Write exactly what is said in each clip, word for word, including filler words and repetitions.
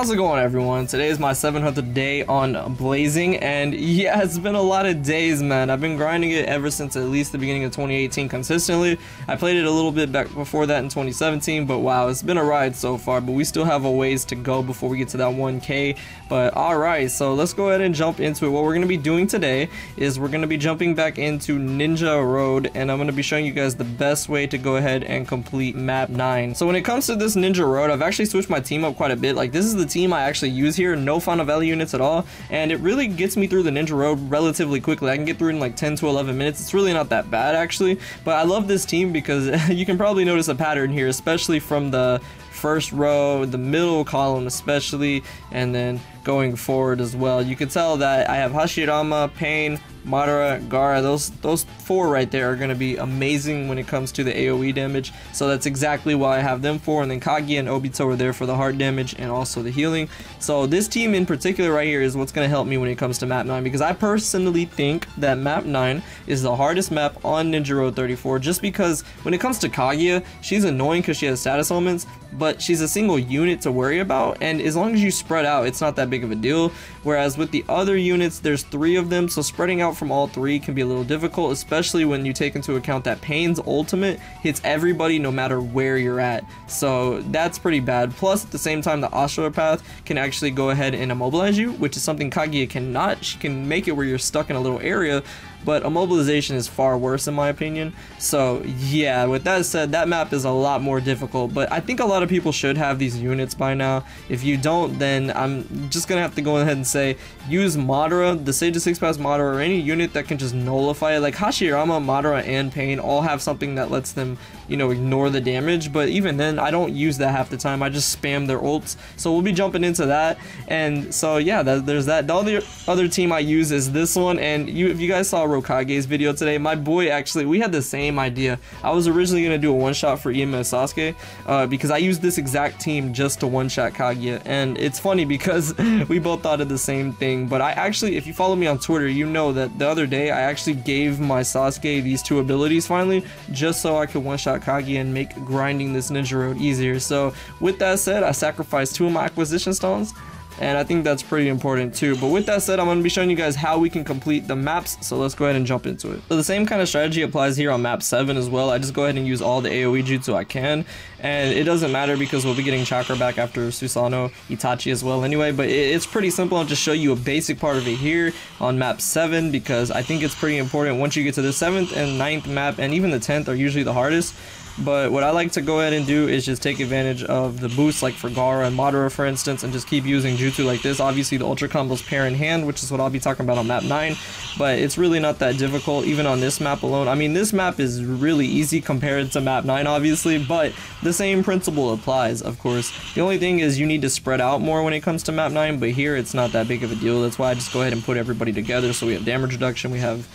How's it going, everyone? Today is my seven hundredth day on Blazing, and yeah, it's been a lot of days, man. I've been grinding it ever since at least the beginning of twenty eighteen consistently. I played it a little bit back before that in twenty seventeen, but wow, it's been a ride so far, but we still have a ways to go before we get to that one K. But alright, so let's go ahead and jump into it. What we're going to be doing today is we're going to be jumping back into Ninja Road, and I'm going to be showing you guys the best way to go ahead and complete map nine. So when it comes to this Ninja Road, I've actually switched my team up quite a bit. Like, this is the team I actually use here, no Final Valley units at all, and it really gets me through the Ninja Road relatively quickly. I can get through in like ten to eleven minutes. It's really not that bad, actually, but I love this team because you can probably notice a pattern here, especially from the first row, the middle column especially, and then going forward as well. You can tell that I have Hashirama, Pain, Madara, Gaara. Those those four right there are going to be amazing when it comes to the AoE damage, so that's exactly why I have them for. And then Kaguya and Obito are there for the heart damage and also the healing. So this team in particular right here is what's going to help me when it comes to map nine, because I personally think that map nine is the hardest map on Ninja Road thirty-four, just because when it comes to Kaguya, she's annoying because she has status ailments, but she's a single unit to worry about, and as long as you spread out, it's not that big of a deal. Whereas with the other units, there's three of them, so spreading out from all three can be a little difficult, especially when you take into account that Pain's ultimate hits everybody no matter where you're at, so that's pretty bad. Plus at the same time, the Asura Path can actually go ahead and immobilize you, which is something Kaguya cannot. She can make it where you're stuck in a little area, but immobilization is far worse in my opinion. So yeah, with that said, that map is a lot more difficult, but I think a lot of people should have these units by now. If you don't, then I'm just gonna have to go ahead and say use Madara, the Sage of Six Paths Madara, or any unit that can just nullify it. Like Hashirama, Madara, and Pain all have something that lets them, you know, ignore the damage, but even then I don't use that half the time. I just spam their ults, so we'll be jumping into that. And so yeah, that, there's that. The other, other team I use is this one, and you, if you guys saw Rokage's video today, my boy, actually we had the same idea. I was originally gonna do a one-shot for E M S Sasuke uh, because I used this exact team just to one-shot Kaguya, and it's funny because we both thought of the same thing. But I actually, if you follow me on Twitter, you know that the other day I actually gave my Sasuke these two abilities finally, just so I could one-shot Kaguya and make grinding this Ninja Road easier. So with that said, I sacrificed two of my acquisition stones, and I think that's pretty important too. But with that said, I'm going to be showing you guys how we can complete the maps, so let's go ahead and jump into it. So the same kind of strategy applies here on map seven as well. I just go ahead and use all the AoE jutsu I can, and it doesn't matter because we'll be getting chakra back after Susanoo Itachi as well anyway. But it, it's pretty simple. I'll just show you a basic part of it here on map seven, because I think it's pretty important. Once you get to the seventh and ninth map, and even the tenth are usually the hardest. But what I like to go ahead and do is just take advantage of the boosts, like for Gaara and Madara for instance, and just keep using jutsu like this. Obviously the ultra combos pair in hand, which is what I'll be talking about on map nine, but it's really not that difficult even on this map alone. I mean, this map is really easy compared to map nine obviously, but the same principle applies, of course. The only thing is you need to spread out more when it comes to map nine, but here it's not that big of a deal. That's why I just go ahead and put everybody together, so we have damage reduction, we have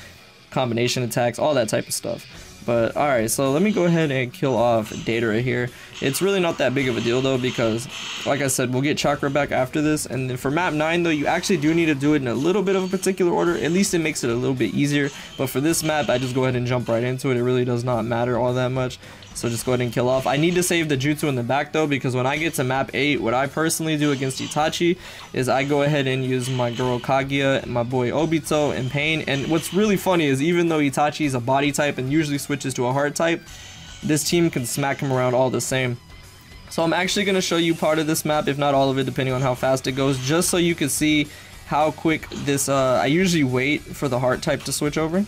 combination attacks, all that type of stuff. But alright, so let me go ahead and kill off Deidara here. It's really not that big of a deal though, because like I said, we'll get chakra back after this. And then for map nine though, you actually do need to do it in a little bit of a particular order. At least it makes it a little bit easier, but for this map I just go ahead and jump right into it. It really does not matter all that much, so just go ahead and kill off. I need to save the jutsu in the back though, because when I get to map eight, what I personally do against Itachi is I go ahead and use my girl Kaguya and my boy Obito and Pain. And what's really funny is even though Itachi is a body type and usually switches to a heart type, this team can smack him around all the same. So I'm actually going to show you part of this map, if not all of it depending on how fast it goes, just so you can see how quick this, uh, I usually wait for the heart type to switch over.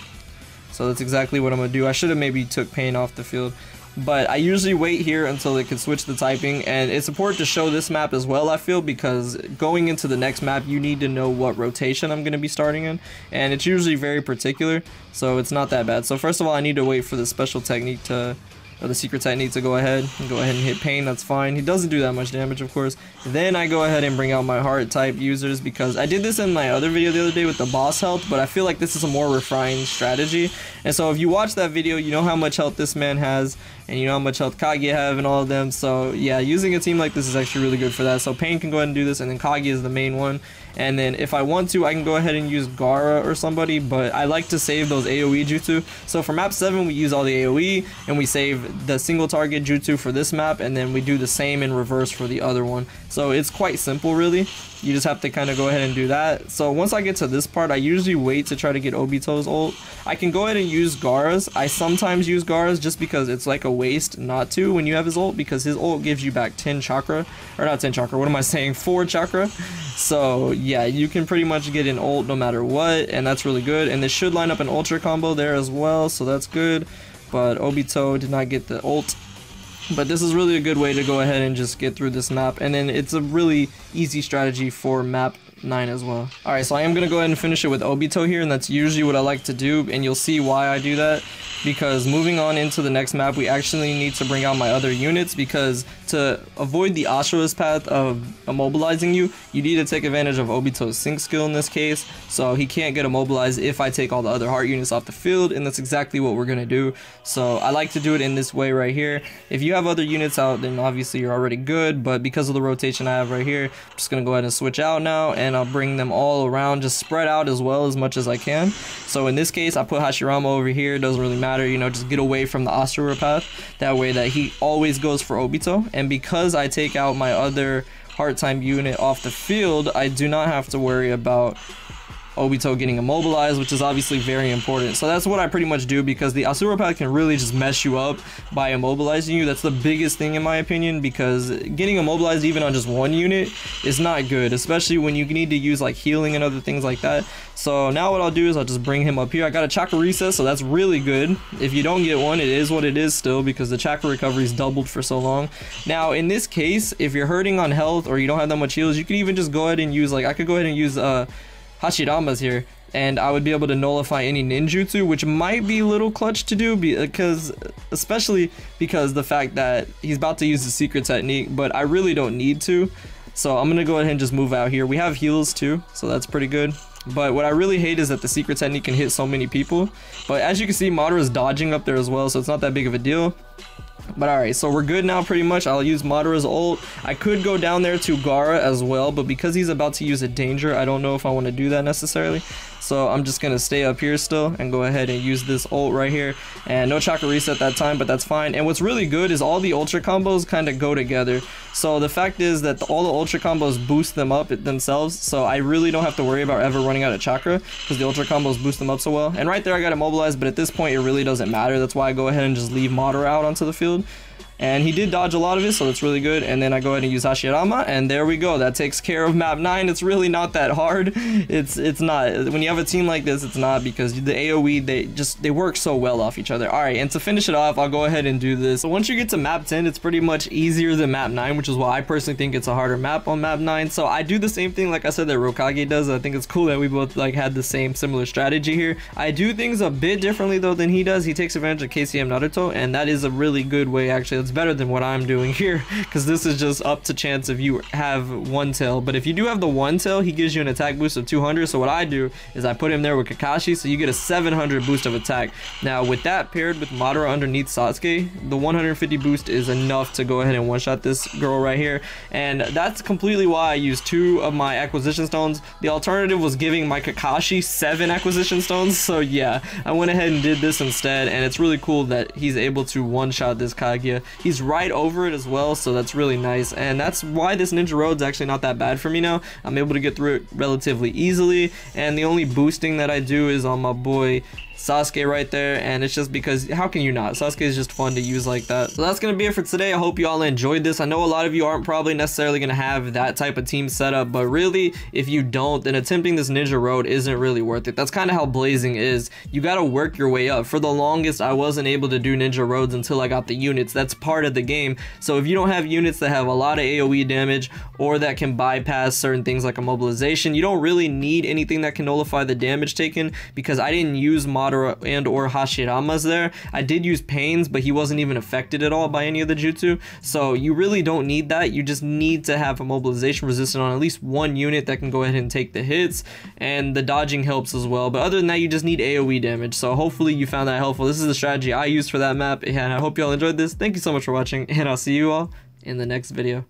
So that's exactly what I'm going to do. I should have maybe took Pain off the field, but I usually wait here until it can switch the typing. And it's important to show this map as well, I feel, because going into the next map you need to know what rotation I'm going to be starting in, and it's usually very particular, so it's not that bad. So first of all, I need to wait for the special technique to, or the secret technique to go ahead and go ahead and hit Pain. That's fine, he doesn't do that much damage of course. Then I go ahead and bring out my heart type users, because I did this in my other video the other day with the boss health, but I feel like this is a more refined strategy. And so if you watch that video, you know how much health this man has, and you know how much health Kaguya have and all of them. So yeah, using a team like this is actually really good for that. So Pain can go ahead and do this, and then Kaguya is the main one. And then if I want to, I can go ahead and use Gaara or somebody, but I like to save those AoE jutsu. So for map seven, we use all the AoE and we save the single target jutsu for this map, and then we do the same in reverse for the other one. So it's quite simple, really. You just have to kind of go ahead and do that. So once I get to this part, I usually wait to try to get Obito's ult. I can go ahead and use Gaara's. I sometimes use Gaara's just because it's like a waste not to when you have his ult, because his ult gives you back ten chakra, or not ten chakra, what am I saying, four chakra. So yeah, you can pretty much get an ult no matter what, and that's really good. And this should line up an ultra combo there as well, so that's good. But Obito did not get the ult. But this is really a good way to go ahead and just get through this map, and then it's a really easy strategy for map nine as well. Alright, so I am going to go ahead and finish it with Obito here, and that's usually what I like to do, and you'll see why I do that, because moving on into the next map, we actually need to bring out my other units, because to avoid the Asura's Path of immobilizing you, you need to take advantage of Obito's sync skill in this case, so he can't get immobilized if I take all the other heart units off the field, and that's exactly what we're going to do. So I like to do it in this way right here. If you have other units out, then obviously you're already good, but because of the rotation I have right here, I'm just going to go ahead and switch out now, and And I'll bring them all around, just spread out as well as much as I can. So in this case, I put Hashirama over here. Doesn't really matter, you know, just get away from the Asura Path. That way that he always goes for Obito. And because I take out my other hard time unit off the field, I do not have to worry about Obito getting immobilized, which is obviously very important. So that's what I pretty much do, because the Asura Path can really just mess you up by immobilizing you. That's the biggest thing in my opinion, because getting immobilized even on just one unit is not good, especially when you need to use like healing and other things like that. So now what I'll do is I'll just bring him up here. I got a chakra reset, so that's really good. If you don't get one, it is what it is still, because the chakra recovery is doubled for so long. Now in this case, if you're hurting on health or you don't have that much heals, you can even just go ahead and use like I could go ahead and use uh Hashirama's here, and I would be able to nullify any ninjutsu, which might be a little clutch to do, because especially because the fact that he's about to use the secret technique, but I really don't need to. So I'm gonna go ahead and just move out here. We have heals too, so that's pretty good. But what I really hate is that the secret technique can hit so many people, but as you can see, Madara's dodging up there as well, so it's not that big of a deal. But alright, so we're good now pretty much. I'll use Madara's ult. I could go down there to Gaara as well, but because he's about to use a danger, I don't know if I want to do that necessarily. So I'm just going to stay up here still and go ahead and use this ult right here. And no chakra reset that time, but that's fine. And what's really good is all the ultra combos kind of go together. So the fact is that the, all the ultra combos boost them up themselves. So I really don't have to worry about ever running out of chakra, because the ultra combos boost them up so well. And right there I got immobilized, but at this point it really doesn't matter. That's why I go ahead and just leave Madara out onto the field. And he did dodge a lot of it, so that's really good. And then I go ahead and use Hashirama, and there we go. That takes care of map nine. It's really not that hard. It's it's not. When you have a team like this, it's not, because the AoE, they just they work so well off each other. All right, and to finish it off, I'll go ahead and do this. So once you get to map ten, it's pretty much easier than map nine, which is why I personally think it's a harder map on map nine. So I do the same thing, like I said, that Rokage does. I think it's cool that we both like had the same similar strategy here. I do things a bit differently though than he does. He takes advantage of K C M Naruto, and that is a really good way actually. It's better than what I'm doing here, because this is just up to chance if you have one tail. But if you do have the one tail, he gives you an attack boost of two hundred. So what I do is I put him there with Kakashi, so you get a seven hundred boost of attack. Now with that paired with Madara underneath Sasuke, the one hundred fifty boost is enough to go ahead and one shot this girl right here. And that's completely why I used two of my acquisition stones. The alternative was giving my Kakashi seven acquisition stones, so yeah, I went ahead and did this instead. And it's really cool that he's able to one shot this Kaguya. He's right over it as well, so that's really nice. And that's why this Ninja Road's actually not that bad for me now. I'm able to get through it relatively easily, and the only boosting that I do is on my boy Sasuke right there, and it's just because how can you not? Sasuke is just fun to use like that. So that's gonna be it for today. I hope you all enjoyed this. I know a lot of you aren't probably necessarily gonna have that type of team setup, but really if you don't, then attempting this Ninja Road isn't really worth it. That's kind of how Blazing is. You gotta work your way up. For the longest, I wasn't able to do Ninja Roads until I got the units. That's part of the game. So if you don't have units that have a lot of AoE damage or that can bypass certain things like immobilization, you don't really need anything that can nullify the damage taken, because I didn't use mod and or Hashirama's there. I did use Pain's, but he wasn't even affected at all by any of the jutsu, so you really don't need that. You just need to have immobilization resistant on at least one unit that can go ahead and take the hits, and the dodging helps as well. But other than that, you just need AoE damage. So hopefully you found that helpful. This is the strategy I used for that map, and I hope you all enjoyed this. Thank you so much for watching, and I'll see you all in the next video.